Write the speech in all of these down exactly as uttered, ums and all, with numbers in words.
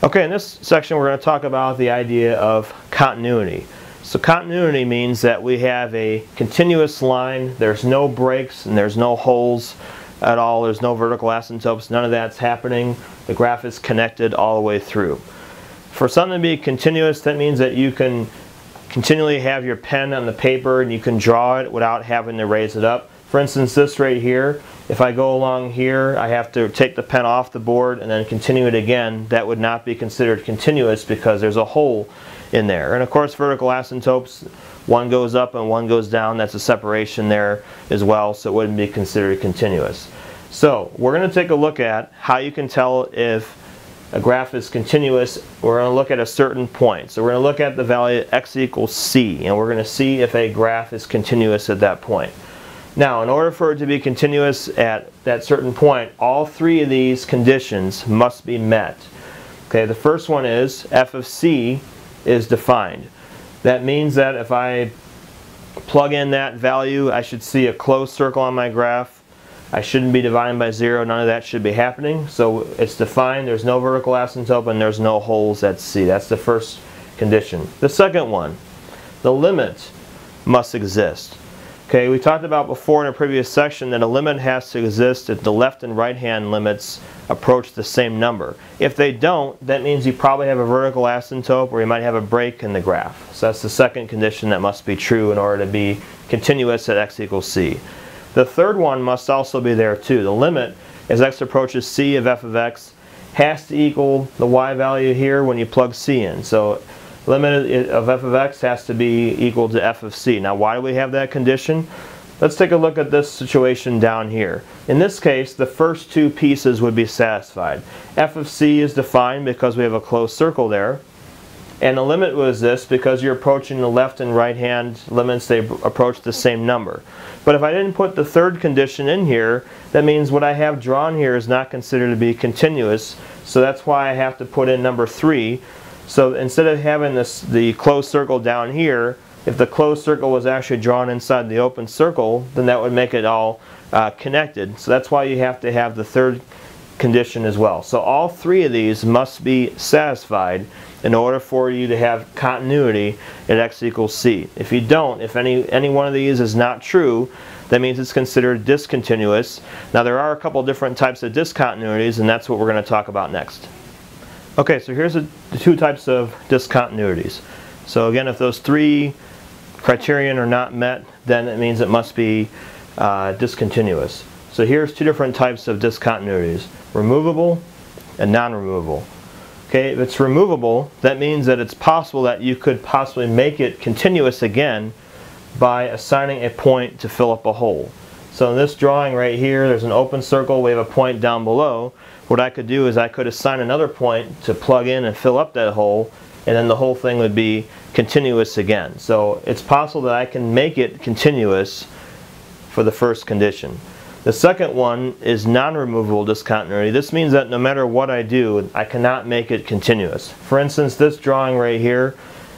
Okay, in this section we're going to talk about the idea of continuity. So continuity means that we have a continuous line, there's no breaks and there's no holes at all, there's no vertical asymptotes, none of that's happening. The graph is connected all the way through. For something to be continuous, that means that you can continually have your pen on the paper and you can draw it without having to raise it up. For instance, this right here, if I go along here, I have to take the pen off the board and then continue it again. That would not be considered continuous because there's a hole in there. And of course, vertical asymptotes, one goes up and one goes down. That's a separation there as well, so it wouldn't be considered continuous. So we're going to take a look at how you can tell if a graph is continuous. We're going to look at a certain point. So we're going to look at the value x equals c, and we're going to see if a graph is continuous at that point. Now, in order for it to be continuous at that certain point, all three of these conditions must be met. Okay, the first one is f of c is defined. That means that if I plug in that value, I should see a closed circle on my graph. I shouldn't be dividing by zero. None of that should be happening. So it's defined. There's no vertical asymptote and there's no holes at c. That's the first condition. The second one, the limit must exist. Okay, we talked about before in a previous section that a limit has to exist if the left and right hand limits approach the same number. If they don't, that means you probably have a vertical asymptote or you might have a break in the graph. So that's the second condition that must be true in order to be continuous at x equals c. The third one must also be there too. The limit as x approaches c of f of x has to equal the y value here when you plug c in. So limit of f of x has to be equal to f of c. Now, why do we have that condition? Let's take a look at this situation down here. In this case, the first two pieces would be satisfied. F of c is defined because we have a closed circle there. And the limit was this because you're approaching the left and right hand limits, they approach the same number. But if I didn't put the third condition in here, that means what I have drawn here is not considered to be continuous. So that's why I have to put in number three. So instead of having this, the closed circle down here, if the closed circle was actually drawn inside the open circle, then that would make it all uh, connected. So that's why you have to have the third condition as well. So all three of these must be satisfied in order for you to have continuity at x equals c. If you don't, if any, any one of these is not true, that means it's considered discontinuous. Now, there are a couple different types of discontinuities, and that's what we're going to talk about next. Okay, so here's the two types of discontinuities. So again, if those three criterion are not met, then it means it must be uh, discontinuous. So here's two different types of discontinuities, removable and non-removable. Okay, if it's removable, that means that it's possible that you could possibly make it continuous again by assigning a point to fill up a hole. So in this drawing right here, there's an open circle, we have a point down below. What I could do is I could assign another point to plug in and fill up that hole, and then the whole thing would be continuous again. So it's possible that I can make it continuous for the first condition. The second one is non-removable discontinuity. This means that no matter what I do, I cannot make it continuous. For instance, this drawing right here,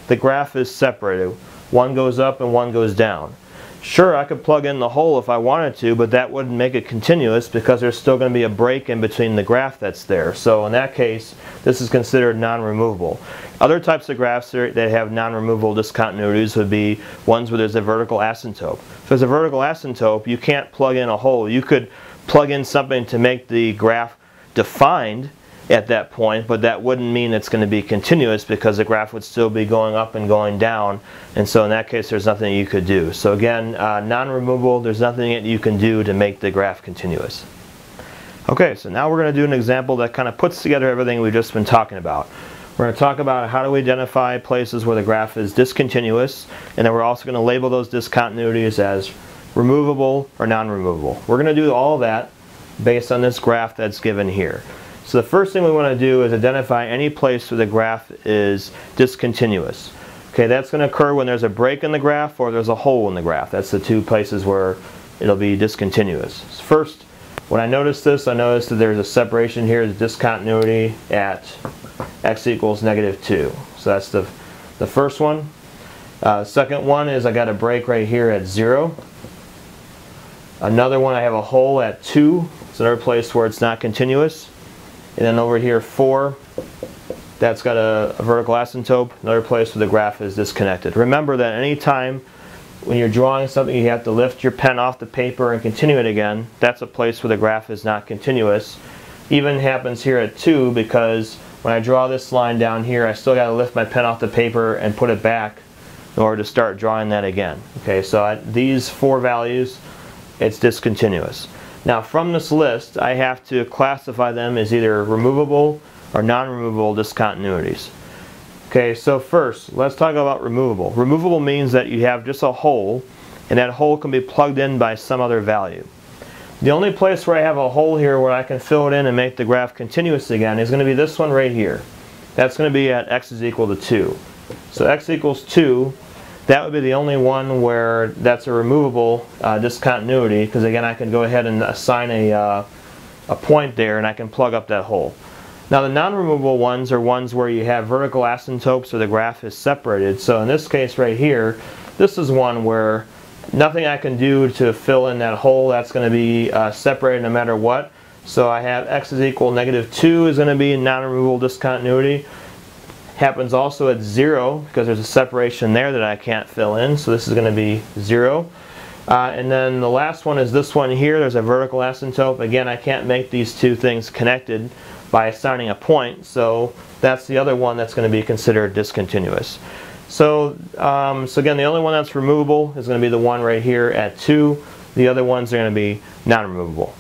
the graph is separated. One goes up and one goes down. Sure, I could plug in the hole if I wanted to, but that wouldn't make it continuous because there's still going to be a break in between the graph that's there. So in that case, this is considered non-removable. Other types of graphs that have non-removable discontinuities would be ones where there's a vertical asymptote. If there's a vertical asymptote, you can't plug in a hole. You could plug in something to make the graph defined at that point, but that wouldn't mean it's going to be continuous because the graph would still be going up and going down, and so in that case there's nothing you could do. So again, uh, non-removable, there's nothing that you can do to make the graph continuous. Okay, so now we're going to do an example that kind of puts together everything we've just been talking about. We're going to talk about how do we identify places where the graph is discontinuous, and then we're also going to label those discontinuities as removable or non-removable. We're going to do all that based on this graph that's given here. So the first thing we want to do is identify any place where the graph is discontinuous. Okay, that's going to occur when there's a break in the graph or there's a hole in the graph. That's the two places where it'll be discontinuous. First, when I notice this, I notice that there's a separation here, the discontinuity at x equals negative two. So that's the, the first one. Uh, second one is I got a break right here at zero. Another one, I have a hole at two. It's another place where it's not continuous. And then over here, four, that's got a, a vertical asymptote, another place where the graph is disconnected. Remember that any time when you're drawing something you have to lift your pen off the paper and continue it again, that's a place where the graph is not continuous. Even happens here at two, because when I draw this line down here, I still got to lift my pen off the paper and put it back in order to start drawing that again. Okay, so at these four values, it's discontinuous. Now from this list, I have to classify them as either removable or non-removable discontinuities. Okay, so first, let's talk about removable. Removable means that you have just a hole, and that hole can be plugged in by some other value. The only place where I have a hole here where I can fill it in and make the graph continuous again is going to be this one right here. That's going to be at x is equal to two. So x equals two, that would be the only one where that's a removable uh, discontinuity, because again I can go ahead and assign a, uh, a point there and I can plug up that hole. Now the non-removable ones are ones where you have vertical asymptotes or the graph is separated. So in this case right here, this is one where nothing I can do to fill in that hole. That's going to be uh, separated no matter what. So I have x is equal negative two is going to be a non-removable discontinuity. Happens also at zero, because there's a separation there that I can't fill in. So this is going to be zero. Uh, and then the last one is this one here. There's a vertical asymptote. Again, I can't make these two things connected by assigning a point. So that's the other one that's going to be considered discontinuous. So, um, so again, the only one that's removable is going to be the one right here at two. The other ones are going to be non-removable.